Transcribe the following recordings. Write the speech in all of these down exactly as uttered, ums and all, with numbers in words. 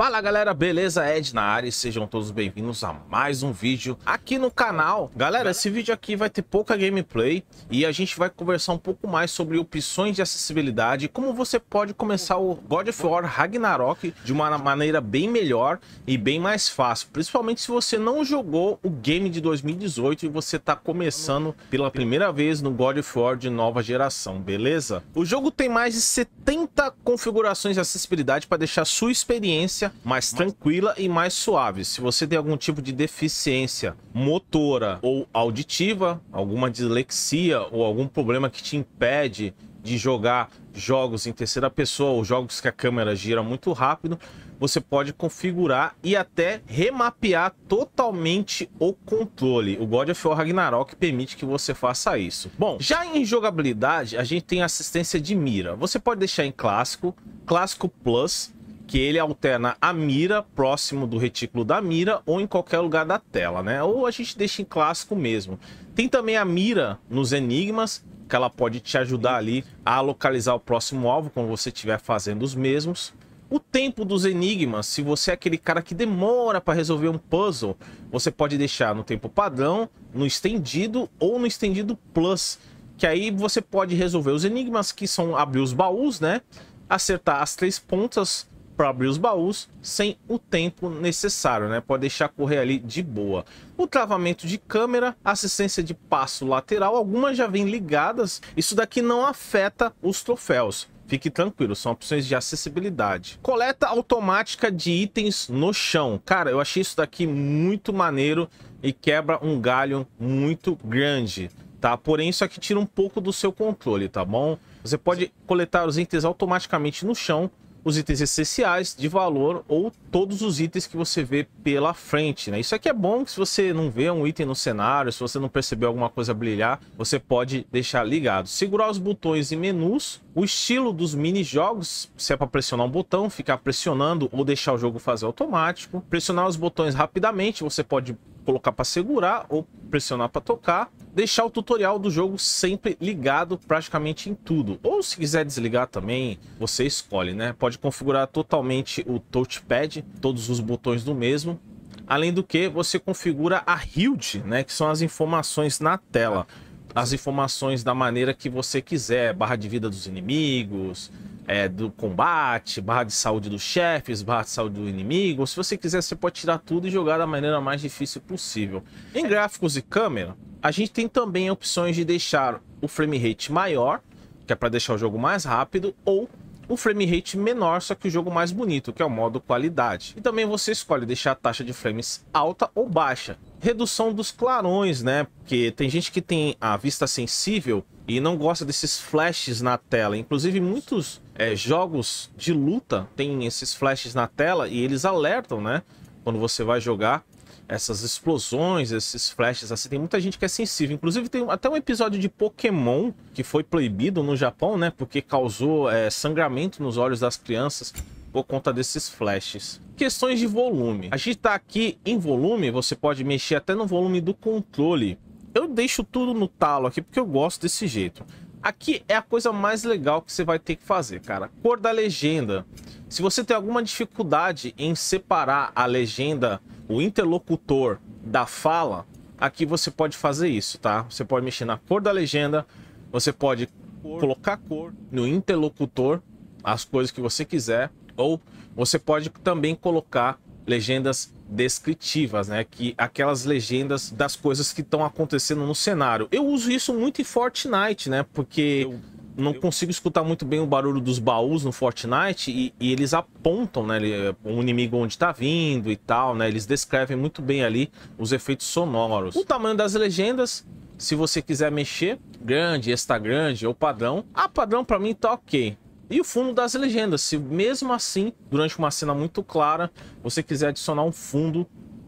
Fala galera, beleza? Ed na área e sejam todos bem-vindos a mais um vídeo aqui no canal. Galera, esse vídeo aqui vai ter pouca gameplay e a gente vai conversar um pouco mais sobre opções de acessibilidade, como você pode começar o God of War Ragnarok de uma maneira bem melhor e bem mais fácil, principalmente se você não jogou o game de dois mil e dezoito e você está começando pela primeira vez no God of War de nova geração, beleza? O jogo tem mais de setenta configurações de acessibilidade para deixar sua experiência mais tranquila e mais suave. Se você tem algum tipo de deficiência motora ou auditiva, alguma dislexia ou algum problema que te impede de jogar jogos em terceira pessoa ou jogos que a câmera gira muito rápido, você pode configurar e até remapear totalmente o controle. O God of War Ragnarok permite que você faça isso. Bom, já em jogabilidade, a gente tem assistência de mira. Você pode deixar em clássico, clássico plus, que ele alterna a mira próximo do retículo da mira ou em qualquer lugar da tela, né? Ou a gente deixa em clássico mesmo. Tem também a mira nos enigmas, que ela pode te ajudar ali a localizar o próximo alvo quando você estiver fazendo os mesmos. O tempo dos enigmas, se você é aquele cara que demora para resolver um puzzle, você pode deixar no tempo padrão, no estendido ou no estendido plus, que aí você pode resolver os enigmas, que são abrir os baús, né? Acertar as três pontas para abrir os baús sem o tempo necessário, né? Pode deixar correr ali de boa. O travamento de câmera, assistência de passo lateral, algumas já vêm ligadas. Isso daqui não afeta os troféus. Fique tranquilo, são opções de acessibilidade. Coleta automática de itens no chão. Cara, eu achei isso daqui muito maneiro e quebra um galho muito grande, tá? Porém, isso aqui tira um pouco do seu controle, tá bom? Você pode coletar os itens automaticamente no chão, os itens essenciais de valor ou todos os itens que você vê pela frente, né? Isso aqui é bom que se você não vê um item no cenário, se você não perceber alguma coisa brilhar, você pode deixar ligado. Segurar os botões e menus. O estilo dos mini-jogos, se é para pressionar um botão, ficar pressionando ou deixar o jogo fazer automático. Pressionar os botões rapidamente, você pode colocar para segurar ou pressionar para tocar. Deixar o tutorial do jogo sempre ligado praticamente em tudo. Ou se quiser desligar também, você escolhe, né? Pode configurar totalmente o touchpad, todos os botões do mesmo. Além do que, você configura a H U D, né? Que são as informações na tela. As informações da maneira que você quiser. Barra de vida dos inimigos, É, do combate, barra de saúde dos chefes, barra de saúde do inimigo. Se você quiser, você pode tirar tudo e jogar da maneira mais difícil possível. Em gráficos e câmera, a gente tem também opções de deixar o frame rate maior, que é para deixar o jogo mais rápido, ou o frame rate menor, só que o jogo mais bonito, que é o modo qualidade. E também você escolhe deixar a taxa de frames alta ou baixa. Redução dos clarões, né? Porque tem gente que tem a vista sensível e não gosta desses flashes na tela. Inclusive, muitos é, jogos de luta têm esses flashes na tela e eles alertam, né? Quando você vai jogar essas explosões, esses flashes assim, tem muita gente que é sensível. Inclusive, tem até um episódio de Pokémon que foi proibido no Japão, né? Porque causou é, sangramento nos olhos das crianças por conta desses flashes. Questões de volume. A gente tá aqui em volume, você pode mexer até no volume do controle. Eu deixo tudo no talo aqui porque eu gosto desse jeito. Aqui é a coisa mais legal que você vai ter que fazer, cara. Cor da legenda. Se você tem alguma dificuldade em separar a legenda, o interlocutor da fala, aqui você pode fazer isso, tá? Você pode mexer na cor da legenda, você pode cor, colocar cor no interlocutor, as coisas que você quiser. Ou você pode também colocar legendas descritivas, né? Que aquelas legendas das coisas que estão acontecendo no cenário. Eu uso isso muito em Fortnite, né? Porque eu não eu... consigo escutar muito bem o barulho dos baús no Fortnite e, e eles apontam, né? O inimigo onde tá vindo e tal, né? Eles descrevem muito bem ali os efeitos sonoros. O tamanho das legendas, se você quiser mexer, grande, extra grande ou padrão. Ah, padrão pra mim tá ok. E o fundo das legendas, se mesmo assim, durante uma cena muito clara, você quiser adicionar um fundo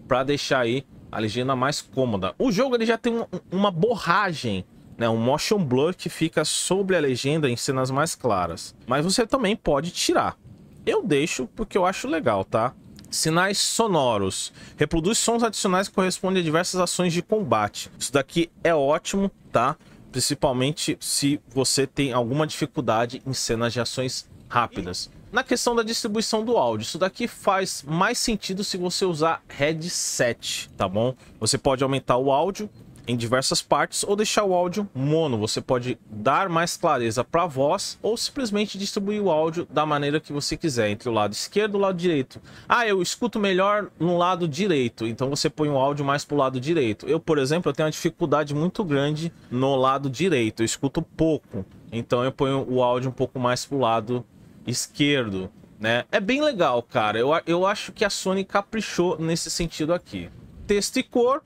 para deixar aí a legenda mais cômoda. O jogo ele já tem um, uma borragem, né? Um motion blur que fica sobre a legenda em cenas mais claras. Mas você também pode tirar. Eu deixo porque eu acho legal, tá? Sinais sonoros. Reproduz sons adicionais que correspondem a diversas ações de combate. Isso daqui é ótimo, tá? Principalmente se você tem alguma dificuldade em cenas de ações rápidas. Na questão da distribuição do áudio, isso daqui faz mais sentido se você usar headset, tá bom? Você pode aumentar o áudio em diversas partes ou deixar o áudio mono. Você pode dar mais clareza para a voz ou simplesmente distribuir o áudio da maneira que você quiser, entre o lado esquerdo e o lado direito. Ah, eu escuto melhor no lado direito, então você põe o áudio mais para o lado direito. Eu, por exemplo, eu tenho uma dificuldade muito grande no lado direito, eu escuto pouco, então eu ponho o áudio um pouco mais para o lado esquerdo, né? É bem legal, cara. Eu, eu acho que a Sony caprichou nesse sentido aqui. Texto e cor.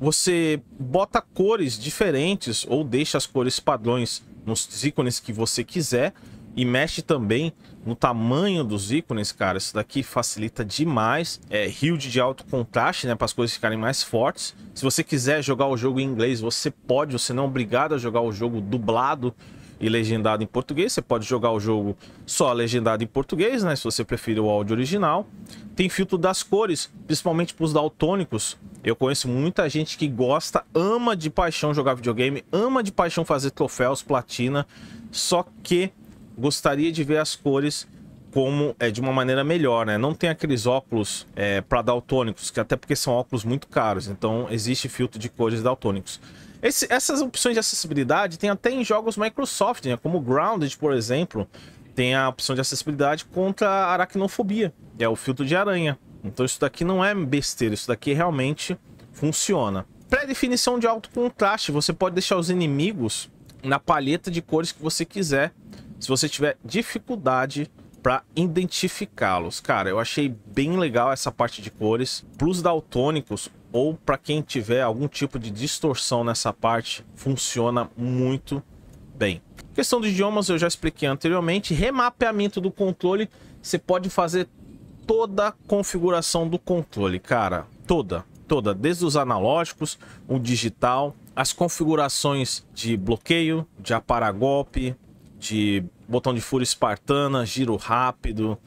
Você bota cores diferentes ou deixa as cores padrões nos ícones que você quiser e mexe também no tamanho dos ícones, cara. Isso daqui facilita demais. É H U D de alto contraste, né, para as coisas ficarem mais fortes. Se você quiser jogar o jogo em inglês, você pode. Você não é obrigado a jogar o jogo dublado e legendado em português. Você pode jogar o jogo só legendado em português, né, se você preferir o áudio original. Tem filtro das cores, principalmente para os daltônicos. Eu conheço muita gente que gosta, ama de paixão jogar videogame, ama de paixão fazer troféus, platina, só que gostaria de ver as cores como é de uma maneira melhor, né? Não tem aqueles óculos é, para daltônicos, que até porque são óculos muito caros, então existe filtro de cores daltônicos. Esse, essas opções de acessibilidade tem até em jogos Microsoft, né? Como Grounded, por exemplo, tem a opção de acessibilidade contra a aracnofobia, é o filtro de aranha. Então isso daqui não é besteira, isso daqui realmente funciona. Pré-definição de alto contraste, você pode deixar os inimigos na palheta de cores que você quiser, se você tiver dificuldade para identificá-los. Cara, eu achei bem legal essa parte de cores. Para os daltônicos ou para quem tiver algum tipo de distorção nessa parte, funciona muito bem. Questão de idiomas eu já expliquei anteriormente. Remapeamento do controle, você pode fazer toda a configuração do controle, cara, toda, toda, desde os analógicos, o digital, as configurações de bloqueio, de aparagolpe, de botão de fúria espartana, giro rápido,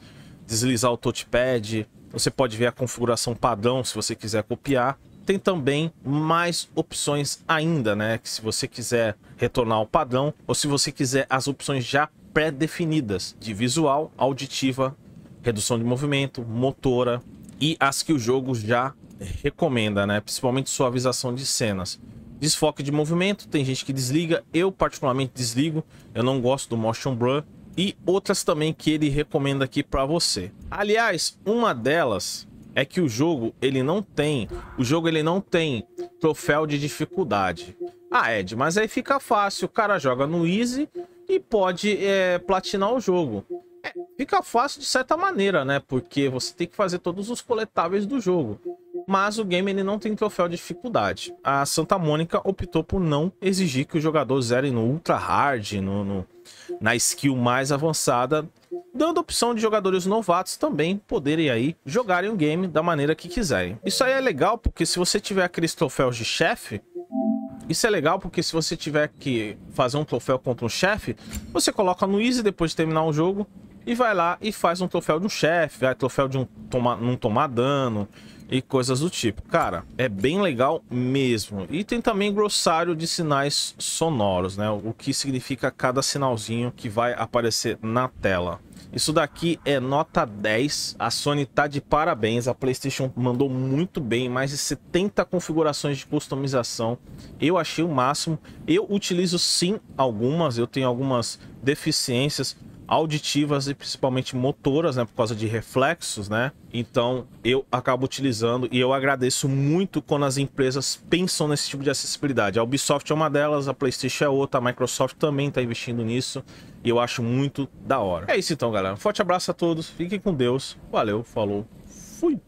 deslizar o touchpad. Você pode ver a configuração padrão se você quiser copiar. Tem também mais opções ainda, né? Que se você quiser retornar ao padrão ou se você quiser as opções já pré-definidas de visual, auditiva, redução de movimento, motora e as que o jogo já recomenda, né? Principalmente suavização de cenas. Desfoque de movimento, tem gente que desliga, eu particularmente desligo, eu não gosto do motion blur. E outras também que ele recomenda aqui para você. Aliás, uma delas é que o jogo ele não tem, o jogo ele não tem troféu de dificuldade. Ah, Ed, mas aí fica fácil, o cara joga no easy e pode é, platinar o jogo. É, fica fácil de certa maneira, né? Porque você tem que fazer todos os coletáveis do jogo. Mas o game ele não tem troféu de dificuldade. A Santa Monica optou por não exigir que o jogador zere no ultra hard, no, no, na skill mais avançada, dando a opção de jogadores novatos também poderem aí jogarem o game da maneira que quiserem. Isso aí é legal porque se você tiver aqueles troféus de chefe, isso é legal porque se você tiver que fazer um troféu contra um chefe, você coloca no easy depois de terminar o jogo e vai lá e faz um troféu de um chefe, vai troféu de um toma, não tomar dano e coisas do tipo. Cara, é bem legal mesmo. E tem também glossário de sinais sonoros, né? O que significa cada sinalzinho que vai aparecer na tela. Isso daqui é nota dez. A Sony tá de parabéns. A PlayStation mandou muito bem. Mais de setenta configurações de customização. Eu achei o máximo. Eu utilizo sim algumas. Eu tenho algumas deficiências auditivas e principalmente motoras, né, por causa de reflexos, né? Então eu acabo utilizando e eu agradeço muito quando as empresas pensam nesse tipo de acessibilidade. A Ubisoft é uma delas, a PlayStation é outra, a Microsoft também está investindo nisso e eu acho muito da hora. É isso então, galera. Um forte abraço a todos, fiquem com Deus, valeu, falou, fui!